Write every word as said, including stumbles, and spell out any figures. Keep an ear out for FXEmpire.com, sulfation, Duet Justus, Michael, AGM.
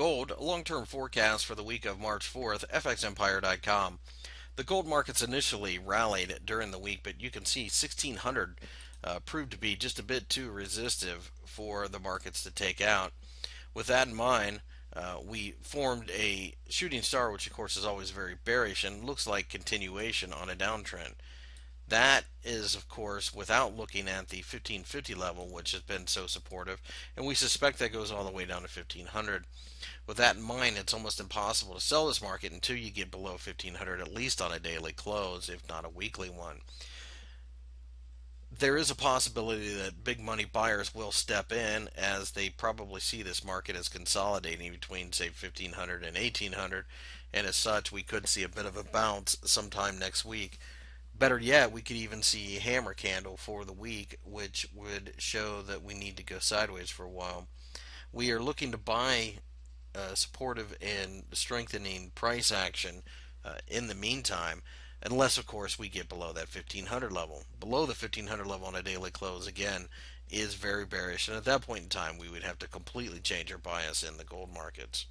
Gold, long-term forecast for the week of March fourth, F X Empire dot com. The gold markets initially rallied during the week, but you can see sixteen hundred uh, proved to be just a bit too resistive for the markets to take out. With that in mind, uh, we formed a shooting star, which of course is always very bearish and looks like continuation on a downtrend. That is, of course, without looking at the fifteen fifty level, which has been so supportive, and we suspect that goes all the way down to fifteen hundred. With that in mind, it's almost impossible to sell this market until you get below fifteen hundred, at least on a daily close, if not a weekly one. There is a possibility that big money buyers will step in, as they probably see this market as consolidating between, say, fifteen hundred and eighteen hundred, and as such, we could see a bit of a bounce sometime next week. Better yet, we could even see a hammer candle for the week, which would show that we need to go sideways for a while. We are looking to buy uh, supportive and strengthening price action uh, in the meantime, unless, of course, we get below that fifteen hundred level. Below the fifteen hundred level on a daily close, again, is very bearish, and at that point in time, we would have to completely change our bias in the gold markets.